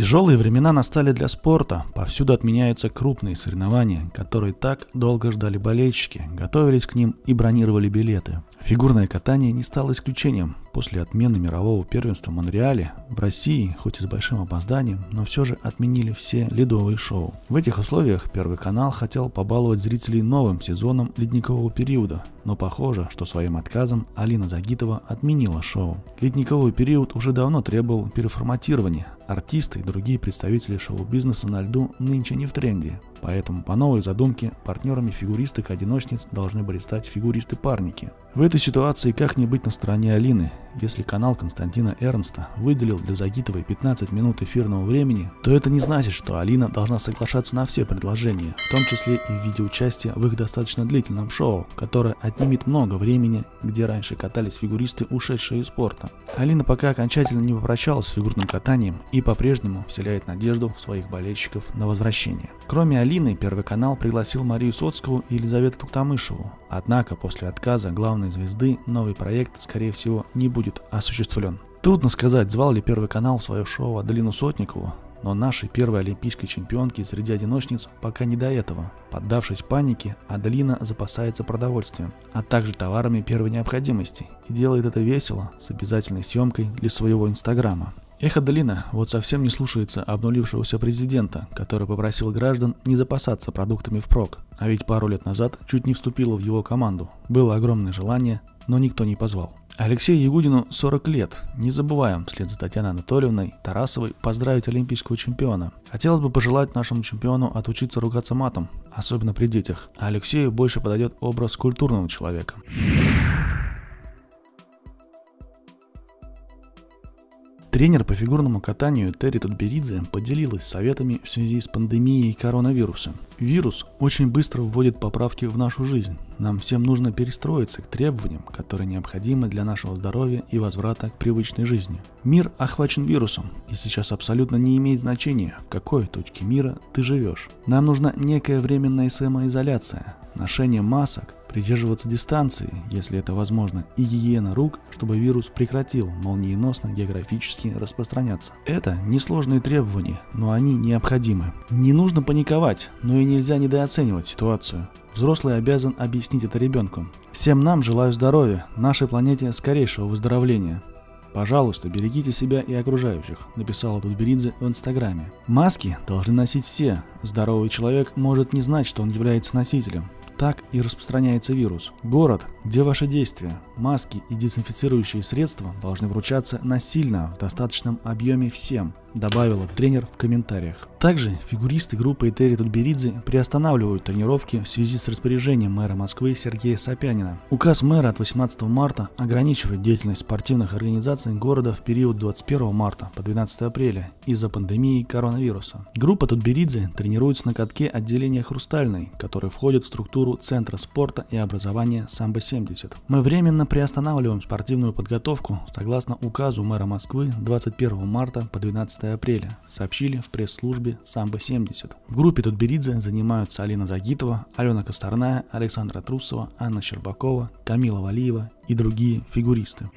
Тяжелые времена настали для спорта. Повсюду отменяются крупные соревнования, которые так долго ждали болельщики, готовились к ним и бронировали билеты. Фигурное катание не стало исключением. После отмены мирового первенства в Монреале в России, хоть и с большим опозданием, но все же отменили все ледовые шоу. В этих условиях Первый канал хотел побаловать зрителей новым сезоном ледникового периода, но похоже, что своим отказом Алина Загитова отменила шоу. Ледниковый период уже давно требовал переформатирования. Артисты и другие представители шоу-бизнеса на льду нынче не в тренде. Поэтому по новой задумке партнерами фигуристок-одиночниц должны были стать фигуристы-парники. В этой ситуации как не быть на стороне Алины? Если канал Константина Эрнста выделил для Загитовой 15 минут эфирного времени, то это не значит, что Алина должна соглашаться на все предложения, в том числе и в виде участия в их достаточно длительном шоу, которое отнимет много времени, где раньше катались фигуристы, ушедшие из спорта. Алина пока окончательно не попрощалась с фигурным катанием и по-прежнему вселяет надежду в своих болельщиков на возвращение. Кроме Алины, Первый канал пригласил Марию Соцкову и Елизавету Туктамышеву. Однако после отказа главной звезды новый проект, скорее всего, не будет осуществлен. Трудно сказать, звал ли Первый канал в свое шоу Аделину Сотникову, но нашей первой олимпийской чемпионке среди одиночниц пока не до этого. Поддавшись панике, Аделина запасается продовольствием, а также товарами первой необходимости и делает это весело, с обязательной съемкой для своего инстаграма. Эх, Аделина, вот совсем не слушается обнулившегося президента, который попросил граждан не запасаться продуктами впрок, а ведь пару лет назад чуть не вступила в его команду. Было огромное желание, но никто не позвал. Алексею Ягудину 40 лет. Не забываем вслед за Татьяной Анатольевной Тарасовой поздравить олимпийского чемпиона. Хотелось бы пожелать нашему чемпиону отучиться ругаться матом, особенно при детях. А Алексею больше подойдет образ культурного человека. Тренер по фигурному катанию Этери Тутберидзе поделилась советами в связи с пандемией коронавируса. Вирус очень быстро вводит поправки в нашу жизнь. Нам всем нужно перестроиться к требованиям, которые необходимы для нашего здоровья и возврата к привычной жизни. Мир охвачен вирусом, и сейчас абсолютно не имеет значения, в какой точке мира ты живешь. Нам нужна некая временная самоизоляция, ношение масок, придерживаться дистанции, если это возможно, и гигиена рук, чтобы вирус прекратил молниеносно географически распространяться. Это несложные требования, но они необходимы. Не нужно паниковать, но и нельзя недооценивать ситуацию. Взрослый обязан объяснить это ребенку. Всем нам желаю здоровья, нашей планете скорейшего выздоровления. «Пожалуйста, берегите себя и окружающих», – написала Тутберидзе в Инстаграме. «Маски должны носить все. Здоровый человек может не знать, что он является носителем. Так и распространяется вирус. Город, где ваши действия? Маски и дезинфицирующие средства должны вручаться насильно в достаточном объеме всем», добавила тренер в комментариях. Также фигуристы группы Этери Тутберидзе приостанавливают тренировки в связи с распоряжением мэра Москвы Сергея Собянина. Указ мэра от 18 марта ограничивает деятельность спортивных организаций города в период 21 марта по 12 апреля из-за пандемии коронавируса. Группа Тутберидзе тренируется на катке отделения «Хрустальный», который входит в структуру Центра спорта и образования «Самбо-70». Мы временно приостанавливаем спортивную подготовку согласно указу мэра Москвы 21 марта по 12 апреля, сообщили в пресс-службе «Самбо-70». В группе Тутберидзе занимаются Алина Загитова, Алена Косторная, Александра Трусова, Анна Щербакова, Камила Валиева и другие фигуристы.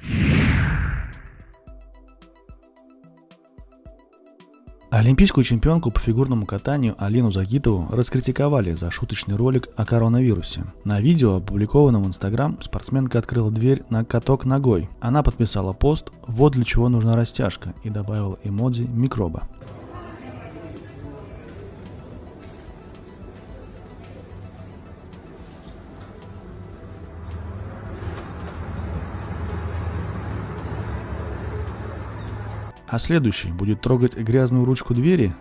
Олимпийскую чемпионку по фигурному катанию Алину Загитову раскритиковали за шуточный ролик о коронавирусе. На видео, опубликованном в Инстаграм, спортсменка открыла дверь на каток ногой. Она подписала пост «Вот для чего нужна растяжка» и добавила эмодзи микроба. «А следующий будет трогать грязную ручку двери?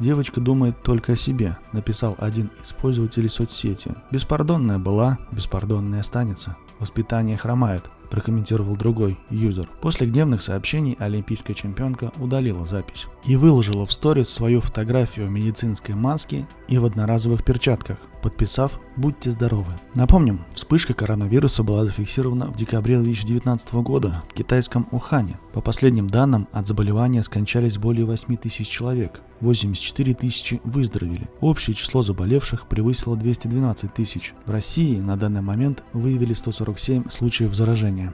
Девочка думает только о себе», написал один из пользователей соцсети. «Беспардонная была, беспардонная останется. Воспитание хромает», прокомментировал другой юзер. После гневных сообщений олимпийская чемпионка удалила запись и выложила в сторис свою фотографию в медицинской маске и в одноразовых перчатках, подписав «Будьте здоровы». Напомним, вспышка коронавируса была зафиксирована в декабре 2019 года в китайском Ухане. По последним данным, от заболевания скончались более 8 тысяч человек, 84 тысячи выздоровели. Общее число заболевших превысило 212 тысяч. В России на данный момент выявили 147 случаев заражения.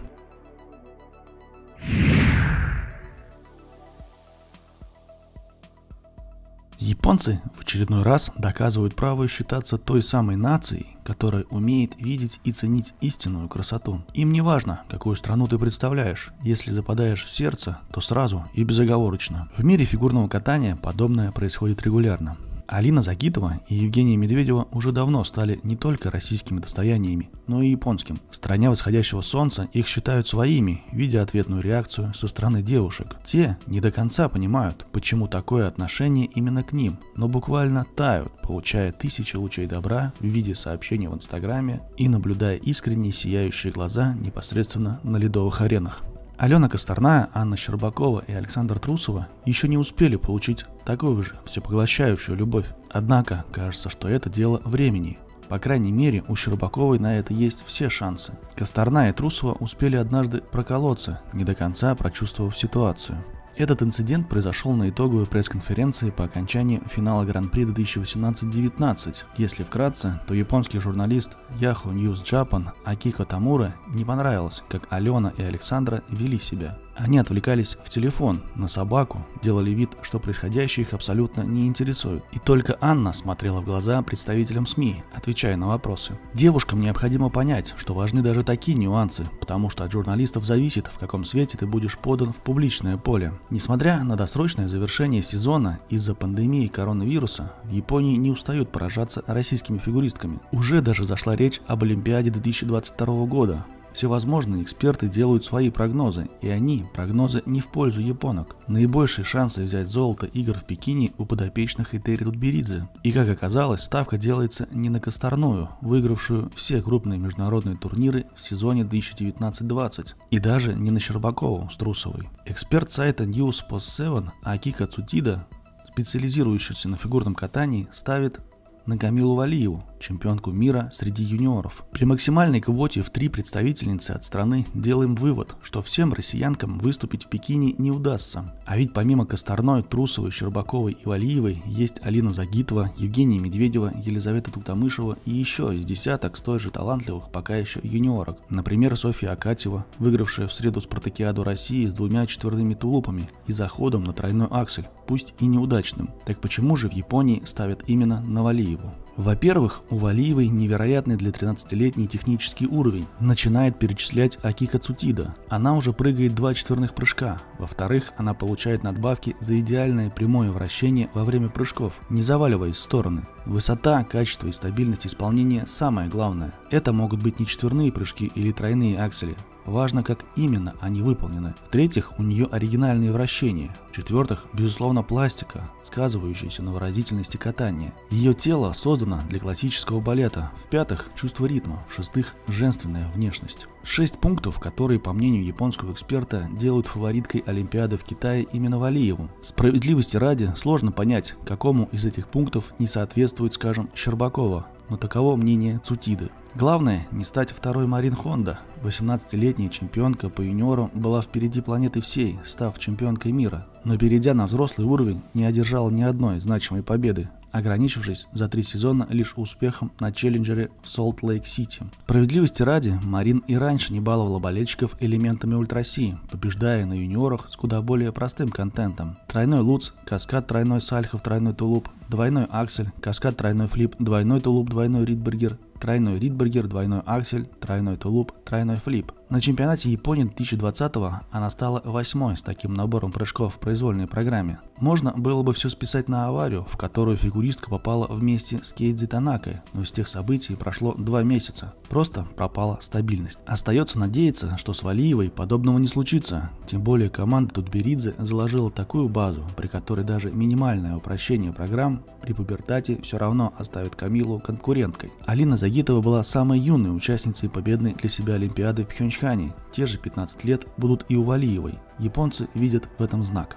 Японцы в очередной раз доказывают право считаться той самой нацией, которая умеет видеть и ценить истинную красоту. Им не важно, какую страну ты представляешь. Если западаешь в сердце, то сразу и безоговорочно. В мире фигурного катания подобное происходит регулярно. Алина Загитова и Евгения Медведева уже давно стали не только российскими достояниями, но и японским. В стране восходящего солнца их считают своими, видя ответную реакцию со стороны девушек. Те не до конца понимают, почему такое отношение именно к ним, но буквально тают, получая тысячи лучей добра в виде сообщений в Инстаграме и наблюдая искренние сияющие глаза непосредственно на ледовых аренах. Алена Косторная, Анна Щербакова и Александра Трусова еще не успели получить такую же всепоглощающую любовь. Однако, кажется, что это дело времени. По крайней мере, у Щербаковой на это есть все шансы. Косторная и Трусова успели однажды проколоться, не до конца прочувствовав ситуацию. Этот инцидент произошел на итоговой пресс-конференции по окончании финала Гран-при 2018-19. Если вкратце, то японский журналист Yahoo News Japan Акико Тамура не понравилось, как Алена и Александра вели себя. Они отвлекались в телефон, на собаку, делали вид, что происходящее их абсолютно не интересует. И только Анна смотрела в глаза представителям СМИ, отвечая на вопросы. Девушкам необходимо понять, что важны даже такие нюансы, потому что от журналистов зависит, в каком свете ты будешь подан в публичное поле. Несмотря на досрочное завершение сезона из-за пандемии коронавируса, в Японии не устают поражаться российскими фигуристками. Уже даже зашла речь об Олимпиаде 2022 года. Всевозможные эксперты делают свои прогнозы, и они прогнозы не в пользу японок. Наибольшие шансы взять золото игр в Пекине у подопечных Этери Тутберидзе. И как оказалось, ставка делается не на Косторную, выигравшую все крупные международные турниры в сезоне 2019-20, и даже не на Щербакову с Трусовой. Эксперт сайта News Post 7 Акика Цутида, специализирующийся на фигурном катании, ставит на Камилу Валиеву, чемпионку мира среди юниоров. При максимальной квоте в 3 представительницы от страны делаем вывод, что всем россиянкам выступить в Пекине не удастся. А ведь помимо Косторной, Трусовой, Щербаковой и Валиевой есть Алина Загитова, Евгения Медведева, Елизавета Туктамышева и еще из десяток столь же талантливых пока еще юниорок. Например, Софья Акатьева, выигравшая в среду спартакиаду России с 2 четверными тулупами и заходом на тройной аксель, пусть и неудачным. Так почему же в Японии ставят именно на Валиеву? Во-первых, у Валиевой невероятный для 13-летней технический уровень, начинает перечислять Акика Цутида. Она уже прыгает 2 четверных прыжка. Во-вторых, она получает надбавки за идеальное прямое вращение во время прыжков, не заваливаясь в стороны. Высота, качество и стабильность исполнения самое главное. Это могут быть не четверные прыжки или тройные аксели. Важно, как именно они выполнены. В-третьих, у нее оригинальные вращения. В-четвертых, безусловно, пластика, сказывающаяся на выразительности катания. Ее тело создано для классического балета. В-пятых, чувство ритма. В-шестых, женственная внешность. 6 пунктов, которые, по мнению японского эксперта, делают фавориткой Олимпиады в Китае именно Валиеву. Справедливости ради, сложно понять, какому из этих пунктов не соответствует, скажем, Щербакова. Но таково мнение Цутиды. Главное, не стать второй Марин Хонда. 18-летняя чемпионка по юниорам была впереди планеты всей, став чемпионкой мира. Но перейдя на взрослый уровень, не одержала ни одной значимой победы, ограничившись за 3 сезона лишь успехом на челленджере в Солт-Лейк-Сити. Справедливости ради, Марин и раньше не баловала болельщиков элементами ультраси, побеждая на юниорах с куда более простым контентом. Тройной луц, каскад тройной сальхов, тройной тулуп, двойной аксель, каскад тройной флип, двойной тулуп, двойной ридбергер, тройной ридбергер, двойной аксель, тройной тулуп, тройной флип. На чемпионате Японии 2020-го она стала 8-й с таким набором прыжков в произвольной программе. Можно было бы все списать на аварию, в которую фигуристка попала вместе с Кейдзи Танакой, но с тех событий прошло 2 месяца. Просто пропала стабильность. Остается надеяться, что с Валиевой подобного не случится, тем более команда Тутберидзе заложила такую базу, при которой даже минимальное упрощение программ при пубертате все равно оставит Камилу конкуренткой. Алина Загитова была самой юной участницей победной для себя Олимпиады в Пхенчхане. Те же 15 лет будут и у Валиевой. Японцы видят в этом знак.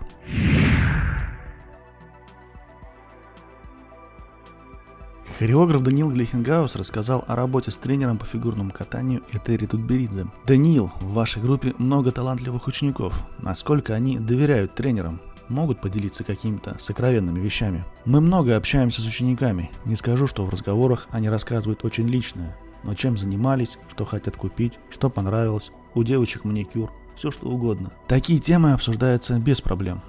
Хореограф Даниил Глейхенгауз рассказал о работе с тренером по фигурному катанию Этери Тутберидзе. Даниил, в вашей группе много талантливых учеников. Насколько они доверяют тренерам? Могут поделиться какими-то сокровенными вещами? Мы много общаемся с учениками. Не скажу, что в разговорах они рассказывают очень личное. Но чем занимались, что хотят купить, что понравилось, у девочек маникюр, все что угодно. Такие темы обсуждаются без проблем.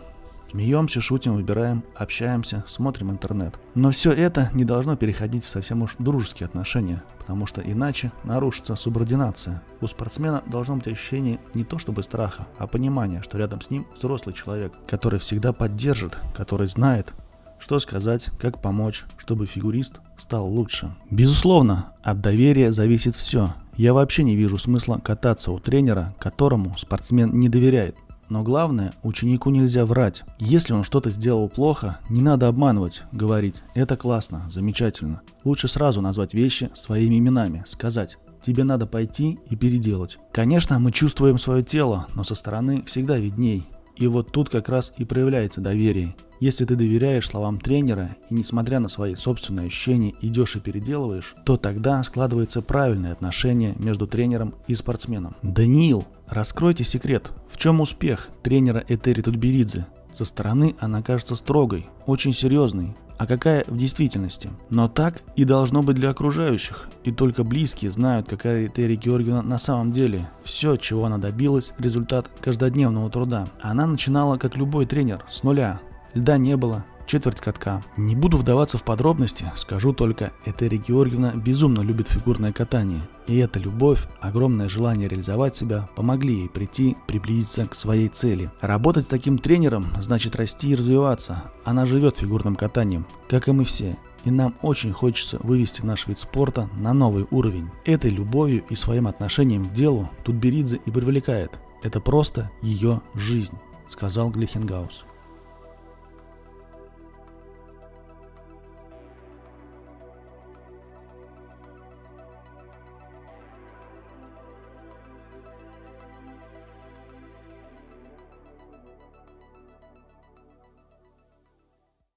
Смеемся, шутим, выбираем, общаемся, смотрим интернет. Но все это не должно переходить в совсем уж дружеские отношения, потому что иначе нарушится субординация. У спортсмена должно быть ощущение не то чтобы страха, а понимание, что рядом с ним взрослый человек, который всегда поддержит, который знает, что сказать, как помочь, чтобы фигурист стал лучше. Безусловно, от доверия зависит все. Я вообще не вижу смысла кататься у тренера, которому спортсмен не доверяет. Но главное, ученику нельзя врать. Если он что-то сделал плохо, не надо обманывать, говорить «это классно, замечательно». Лучше сразу назвать вещи своими именами, сказать «тебе надо пойти и переделать». Конечно, мы чувствуем свое тело, но со стороны всегда видней. И вот тут как раз и проявляется доверие. Если ты доверяешь словам тренера и, несмотря на свои собственные ощущения, идешь и переделываешь, то тогда складывается правильное отношение между тренером и спортсменом. Даниил, раскройте секрет. В чем успех тренера Этери Тутберидзе? Со стороны она кажется строгой, очень серьезной. А какая в действительности? Но так и должно быть для окружающих. И только близкие знают, какая Этери Георгиевна на самом деле. Все, чего она добилась, результат каждодневного труда. Она начинала, как любой тренер, с нуля. Льда не было, четверть катка. Не буду вдаваться в подробности, скажу только, Этери Георгиевна безумно любит фигурное катание. И эта любовь, огромное желание реализовать себя, помогли ей приблизиться к своей цели. Работать с таким тренером значит расти и развиваться. Она живет фигурным катанием, как и мы все. И нам очень хочется вывести наш вид спорта на новый уровень. Этой любовью и своим отношением к делу Тутберидзе и привлекает. Это просто ее жизнь, сказал Глейхенгауз.